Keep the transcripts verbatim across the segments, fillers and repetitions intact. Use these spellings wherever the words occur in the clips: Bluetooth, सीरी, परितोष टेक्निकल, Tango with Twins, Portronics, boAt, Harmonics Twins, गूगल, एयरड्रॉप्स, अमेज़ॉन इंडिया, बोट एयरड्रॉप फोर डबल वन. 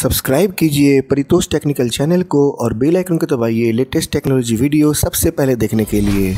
Subscribe कीजिए परितोष टेक्निकल channel को और बेल आइकन को दबाइए लेटेस्ट टेक्नोलॉजी वीडियो सबसे पहले देखने के लिए।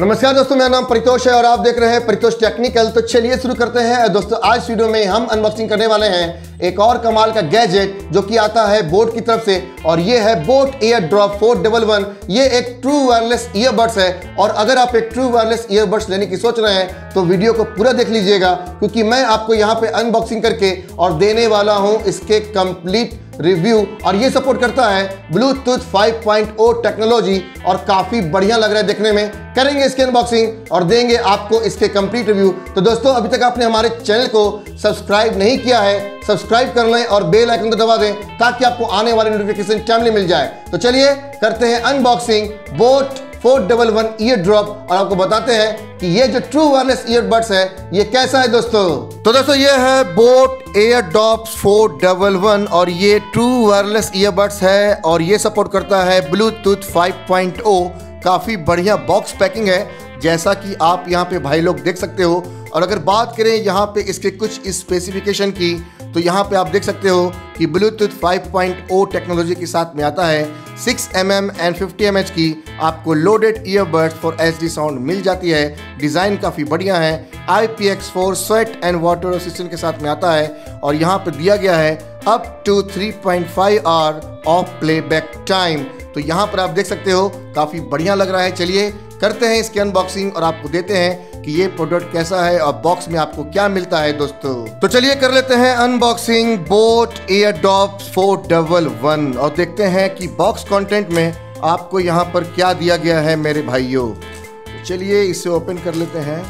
नमस्कार दोस्तों, मेरा नाम परितोष है और आप देख रहे हैं परितोष टेक्निकल। तो चलिए शुरू करते हैं दोस्तों। आज वीडियो में हम अनबॉक्सिंग करने वाले हैं एक और कमाल का गैजेट जो कि आता है बोट की तरफ से, और ये है बोट एयरड्रॉप फोर डबल वन। ये एक ट्रू वायरलेस ईयरबड्स है, और अगर आप एक ट्रू वायरलेस ईयरबड्स लेने की सोच रहे हैं तो वीडियो को पूरा देख लीजिएगा, क्योंकि मैं आपको यहाँ पे अनबॉक्सिंग करके और देने वाला हूँ इसके कंप्लीट रिव्यू। और ये सपोर्ट करता है Bluetooth five point O technology और काफी बढ़िया लग रहा है देखने में। करेंगे इसके अनबॉक्सिंग और देंगे आपको इसके कंप्लीट रिव्यू। तो दोस्तों, अभी तक आपने हमारे चैनल को सब्सक्राइब नहीं किया है, सब्सक्राइब कर लें और बेल आइकन को दबा दें ताकि आपको आने वाले नोटिफिकेशन टाइमली मिल जाए। तो चलिए करते हैं unboxing boAt four double one eardrop और आपको बताते हैं कि ये जो ट्रू वायरलेस ईयरबड्स है ये कैसा है दोस्तों। तो दोस्तों, ये है boAt एयरड्रॉप्स four double one और ये ट्रू वायरलेस ईयरबड्स है और ये सपोर्ट करता है ब्लूटूथ फाइव पॉइंट ओ। काफ़ी बढ़िया बॉक्स पैकिंग है जैसा कि आप यहाँ पे भाई लोग देख सकते हो। और अगर बात करें यहाँ पे इसके कुछ स्पेसिफिकेशन की, तो यहाँ पे आप देख सकते हो कि Bluetooth five point O technology के साथ में आता है। Six M M and fifty M H की आपको loaded earbuds for H D sound मिल जाती है। डिज़ाइन काफ़ी बढ़िया है। I P X four sweat and water resistant के साथ में आता है, और यहाँ पे दिया गया है up to three point five hour of playback time. तो यहाँ पर आप देख सकते हो, काफ़ी बढ़िया लग रहा है। चलिए करते हैं इसकी अनबॉक्सिंग और आपको देते हैं कि ये प्रोडक्ट कैसा है और बॉक्स में आपको क्या मिलता है दोस्तों। तो चलिए कर लेते हैं unboxing boAt एयरड्रॉप्स four double one और देखते हैं कि बॉक्स कंटेंट में आपको यहाँ पर क्या दिया गया है मेरे भाइयों। तो चलिए इसे ओपन कर लेते हैं।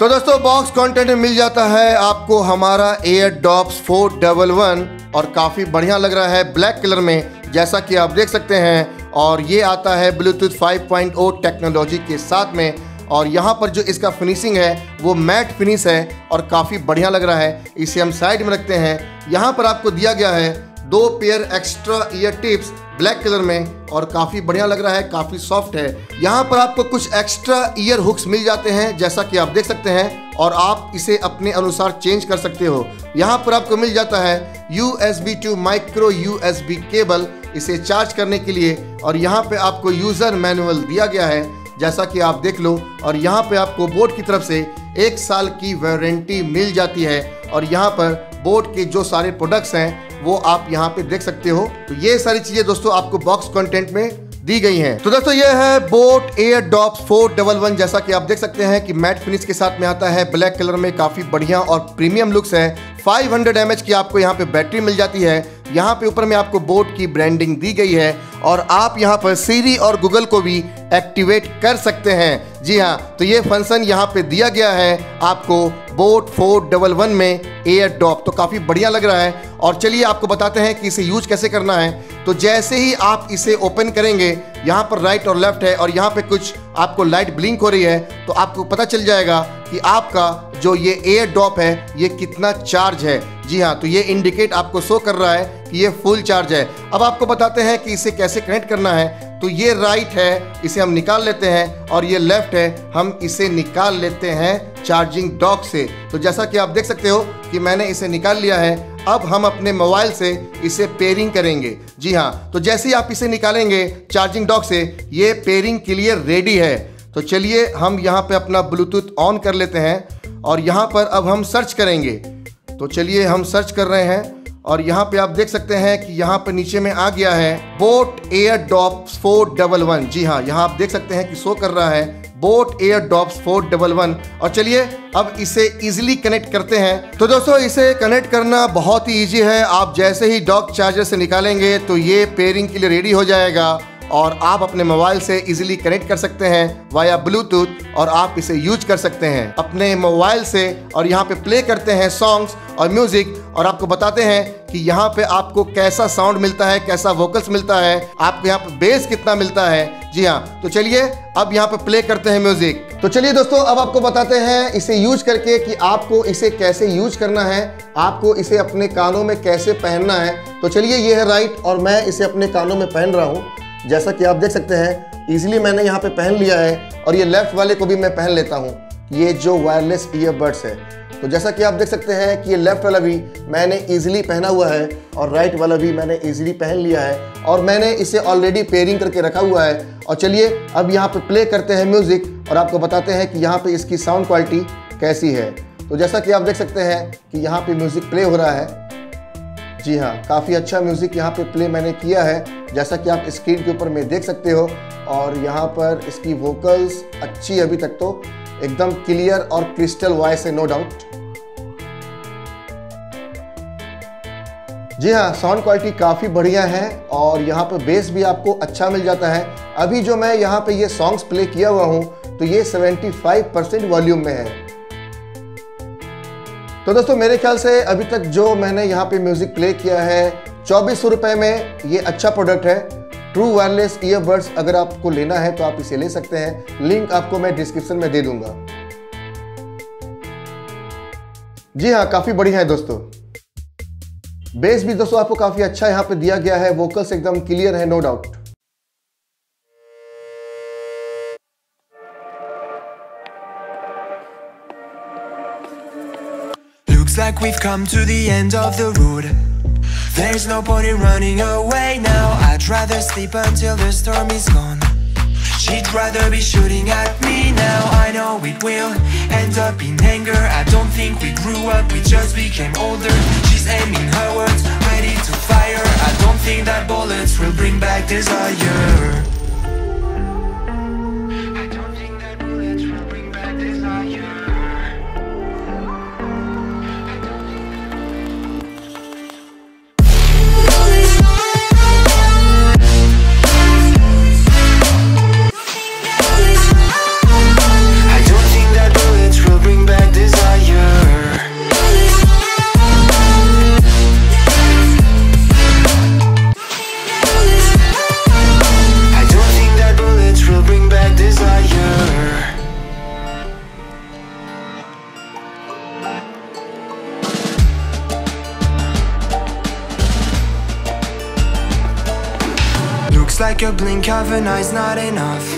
तो दोस्तों, बॉक्स कंटेंट में मिल जाता है आपको हमारा एयरड्रॉप्स फोर डबल वन और काफ़ी बढ़िया लग रहा है ब्लैक कलर में जैसा कि आप देख सकते हैं। और ये आता है Bluetooth five point O technology के साथ में, और यहाँ पर जो इसका फिनिशिंग है वो मैट फिनिश है और काफ़ी बढ़िया लग रहा है। इसे हम साइड में रखते हैं। यहाँ पर आपको दिया गया है दो pair extra ear tips black colour में, और काफ़ी बढ़िया लग रहा है, काफ़ी सॉफ्ट है। यहाँ पर आपको कुछ एक्स्ट्रा ईयर हुक्स मिल जाते हैं जैसा कि आप देख सकते हैं, और आप इसे अपने अनुसार चेंज कर सकते हो। यहाँ पर आपको मिल जाता है U S B to micro U S B cable इसे चार्ज करने के लिए, और यहाँ पे आपको यूज़र मैनुअल दिया गया है जैसा कि आप देख लो। और यहाँ पे आपको बोट की तरफ से एक साल की वारंटी मिल जाती है, और यहाँ पर बोट के जो सारे प्रोडक्ट्स हैं वो आप यहाँ पे देख सकते हो। तो ये सारी चीजें दोस्तों आपको बॉक्स कंटेंट में दी गई हैं। तो दोस्तों, ये है boAt एयरड्रॉप्स four double one. जैसा कि आप देख सकते हैं कि मैट फिनिश के साथ में आता है, ब्लैक कलर में, काफी बढ़िया और प्रीमियम लुक्स है। फाइव हंड्रेड एम एच की आपको यहाँ पे बैटरी मिल जाती है। यहाँ पे ऊपर में आपको बोट की ब्रांडिंग दी गई है, और आप यहाँ पर सीरी और गूगल को भी एक्टिवेट कर सकते हैं। जी हाँ, तो ये फंक्शन यहाँ पे दिया गया है आपको बोट फोर डबल वन में एयरड्रॉप। तो काफ़ी बढ़िया लग रहा है। और चलिए आपको बताते हैं कि इसे यूज कैसे करना है। तो जैसे ही आप इसे ओपन करेंगे, यहाँ पर राइट और लेफ्ट है, और यहाँ पे कुछ आपको लाइट ब्लिंक हो रही है, तो आपको पता चल जाएगा कि आपका जो ये एयरड्रॉप है ये कितना चार्ज है। जी हाँ, तो ये इंडिकेट आपको शो कर रहा है कि ये फुल चार्ज है। अब आपको बताते हैं कि इसे कैसे कनेक्ट करना है। तो ये राइट है, इसे हम निकाल लेते हैं, और ये लेफ्ट है, हम इसे निकाल लेते हैं चार्जिंग डॉक से। तो जैसा कि आप देख सकते हो कि मैंने इसे निकाल लिया है। अब हम अपने मोबाइल से इसे पेयरिंग करेंगे। जी हाँ, तो जैसे ही आप इसे निकालेंगे चार्जिंग डॉक से, ये पेयरिंग के लिए रेडी है। तो चलिए हम यहाँ पर अपना ब्लूटूथ ऑन कर लेते हैं, और यहाँ पर अब हम सर्च करेंगे। तो चलिए हम सर्च कर रहे हैं, और यहाँ पे आप देख सकते हैं कि यहाँ पे नीचे में आ गया है boAt एयरड्रॉप्स four double one. जी हाँ, यहाँ आप देख सकते हैं कि शो कर रहा है boAt एयरड्रॉप्स four double one. और चलिए अब इसे इजीली कनेक्ट करते हैं। तो दोस्तों, इसे कनेक्ट करना बहुत ही ईजी है। आप जैसे ही डॉक चार्जर से निकालेंगे तो ये पेयरिंग के लिए रेडी हो जाएगा, और आप अपने मोबाइल से इजीली कनेक्ट कर सकते हैं वाया ब्लूटूथ, और आप इसे यूज कर सकते हैं अपने मोबाइल से। और यहाँ पे प्ले करते हैं सॉन्ग्स और म्यूजिक, और आपको बताते हैं कि यहाँ पे आपको कैसा साउंड मिलता है, कैसा वोकल्स मिलता है, आपको यहाँ पे बेस कितना मिलता है। जी हाँ, तो चलिए अब यहाँ पे प्ले करते हैं म्यूजिक। तो चलिए दोस्तों, अब आपको बताते हैं इसे यूज करके कि आपको इसे कैसे यूज करना है, आपको इसे अपने कानों में कैसे पहनना है। तो चलिए, ये है राइट और मैं इसे अपने कानों में पहन रहा हूँ। जैसा कि आप देख सकते हैं, ईजिली मैंने यहाँ पे पहन लिया है और ये लेफ्ट वाले को भी मैं पहन लेता हूँ। ये जो वायरलेस ईयरबड्स है, तो जैसा कि आप देख सकते हैं कि ये लेफ्ट वाला भी मैंने ईजिली पहना हुआ है और राइट वाला भी मैंने ईजिली पहन लिया है और मैंने इसे ऑलरेडी पेयरिंग करके रखा हुआ है। और चलिए अब यहाँ पे प्ले करते हैं म्यूज़िक और आपको बताते हैं कि यहाँ पे इसकी साउंड क्वालिटी कैसी है। तो जैसा कि आप देख सकते हैं कि यहाँ पे म्यूज़िक प्ले हो रहा है। जी हाँ, काफ़ी अच्छा म्यूज़िक यहाँ पे प्ले मैंने किया है, जैसा कि आप स्क्रीन के ऊपर में देख सकते हो। और यहाँ पर इसकी वोकल्स अच्छी, अभी तक तो एकदम क्लियर और क्रिस्टल वॉइस है, नो डाउट। जी हाँ, साउंड क्वालिटी काफ़ी बढ़िया है और यहाँ पे बेस भी आपको अच्छा मिल जाता है। अभी जो मैं यहाँ पे ये सॉन्ग्स प्ले किया हुआ हूँ तो ये पचहत्तर परसेंट वॉल्यूम में है। तो दोस्तों, मेरे ख्याल से अभी तक जो मैंने यहाँ पे म्यूज़िक प्ले किया है, चौबीस सौ रुपये में ये अच्छा प्रोडक्ट है। ट्रू वायरलेस ईयरबड्स अगर आपको लेना है तो आप इसे ले सकते हैं, लिंक आपको मैं डिस्क्रिप्शन में दे दूंगा। जी हाँ, काफी बढ़िया है दोस्तों। बेस भी दोस्तों आपको काफी अच्छा यहाँ पे दिया गया है, वोकल्स एकदम क्लियर है, no doubt. Looks like we've come to the end of the road. There's no point in running away now. I'd rather sleep until the storm is gone. She'd rather be shooting at me now. I know it will end up in anger. I don't think we grew up, we just became older. She's aiming her words, ready to fire. I don't think that bullets will bring back desire. I don't think that bullets will bring back desire. Like a blink of an eye's not enough.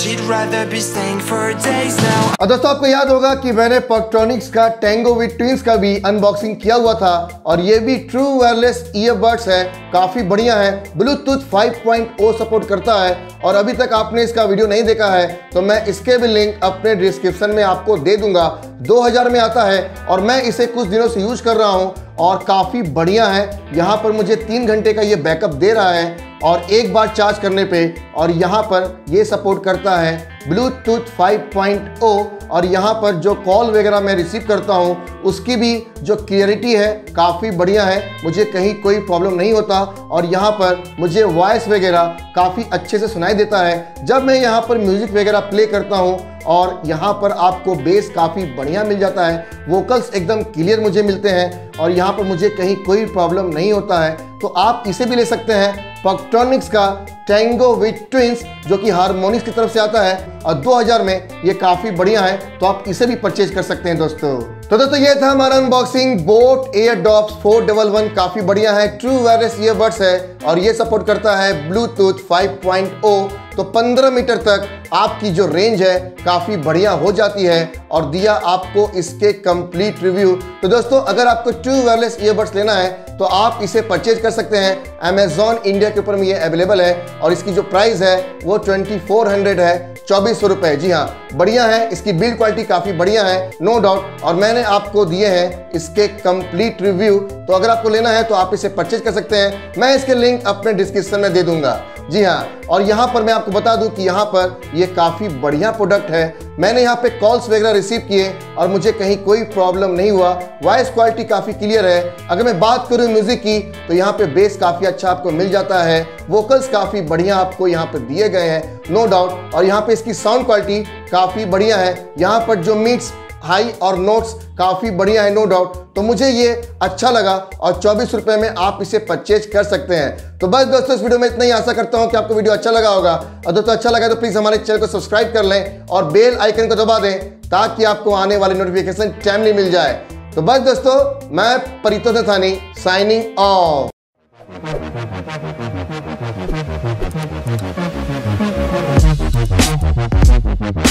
She'd rather be staying for days now. और दोस्तों, आपको याद होगा कि मैंने Portronics का Tango with Twins का भी अनबॉक्सिंग किया हुआ था और ये भी ट्रू वायरलेस ईयरबड्स है, काफी बढ़िया है। Bluetooth five point zero support करता है और अभी तक आपने इसका वीडियो नहीं देखा है तो मैं इसके भी लिंक अपने डिस्क्रिप्शन में आपको दे दूंगा। दो हज़ार में आता है और मैं इसे कुछ दिनों से यूज कर रहा हूँ और काफ़ी बढ़िया है। यहाँ पर मुझे तीन घंटे का ये बैकअप दे रहा है और एक बार चार्ज करने पे, और यहाँ पर ये सपोर्ट करता है ब्लूटूथ फाइव पॉइंट ज़ीरो और यहाँ पर जो कॉल वगैरह मैं रिसीव करता हूँ उसकी भी जो क्लियरिटी है काफ़ी बढ़िया है, मुझे कहीं कोई प्रॉब्लम नहीं होता। और यहाँ पर मुझे वॉइस वगैरह काफ़ी अच्छे से सुनाई देता है जब मैं यहाँ पर म्यूज़िक वगैरह प्ले करता हूँ। और यहाँ पर आपको बेस काफ़ी बढ़िया मिल जाता है, वोकल्स एकदम क्लियर मुझे मिलते हैं और यहाँ पर मुझे कहीं कोई प्रॉब्लम नहीं होता है। तो आप इसे भी ले सकते हैं, Portronics का Tango with Twins, जो कि हारमोनिक्स की तरफ से आता है और दो हज़ार में ये काफ़ी बढ़िया है, तो आप इसे भी परचेज कर सकते हैं दोस्तों। तो दोस्तों, ये था हमारा unboxing boAt एयरड्रॉप्स four double one, काफ़ी बढ़िया है, ट्रू वायरलेस ईयरबड्स है और ये सपोर्ट करता है ब्लूटूथ फाइव पॉइंट ज़ीरो, तो पंद्रह मीटर तक आपकी जो रेंज है काफ़ी बढ़िया हो जाती है। और दिया आपको इसके कंप्लीट रिव्यू। तो दोस्तों, अगर आपको ट्रू वायरलेस ईयरबड्स लेना है तो आप इसे परचेज कर सकते हैं, अमेज़ॉन इंडिया के ऊपर में ये अवेलेबल है और इसकी जो प्राइस है वो चौबीस सौ है, चौबीस सौ रुपए। जी हाँ, बढ़िया है, इसकी बिल्ड क्वालिटी काफ़ी बढ़िया है, नो डाउट। और मैंने आपको दिए हैं इसके कंप्लीट रिव्यू, तो अगर आपको लेना है तो आप इसे परचेज कर सकते हैं, मैं इसके लिंक अपने डिस्क्रिप्शन में दे दूंगा। जी हाँ, और यहाँ पर मैं आपको बता दूं कि यहाँ पर ये काफ़ी बढ़िया प्रोडक्ट है। मैंने यहाँ पे कॉल्स वगैरह रिसीव किए और मुझे कहीं कोई प्रॉब्लम नहीं हुआ, वॉइस क्वालिटी काफ़ी क्लियर है। अगर मैं बात करूँ म्यूज़िक की तो यहाँ पे बेस काफ़ी अच्छा आपको मिल जाता है, वोकल्स काफ़ी बढ़िया आपको यहाँ पे दिए गए हैं, नो डाउट। और यहाँ पे इसकी साउंड क्वालिटी काफ़ी बढ़िया है। यहाँ पर जो मिक्स हाई और नोट्स काफ़ी बढ़िया है नो डाउट। तो मुझे ये अच्छा लगा और चौबीस रुपये में आप इसे परचेज कर सकते हैं। तो बस दोस्तों इस वीडियो में इतना ही, आशा करता हूँ कि आपको वीडियो अच्छा लगा होगा। और दोस्तों अच्छा लगा तो प्लीज़ हमारे चैनल को सब्सक्राइब कर लें और बेल आइकन को दबा दें ताकि आपको आने वाली नोटिफिकेशन टाइमली मिल जाए। तो बस दोस्तों मैं परितोष टेक्निकल साइनिंग ऑफ।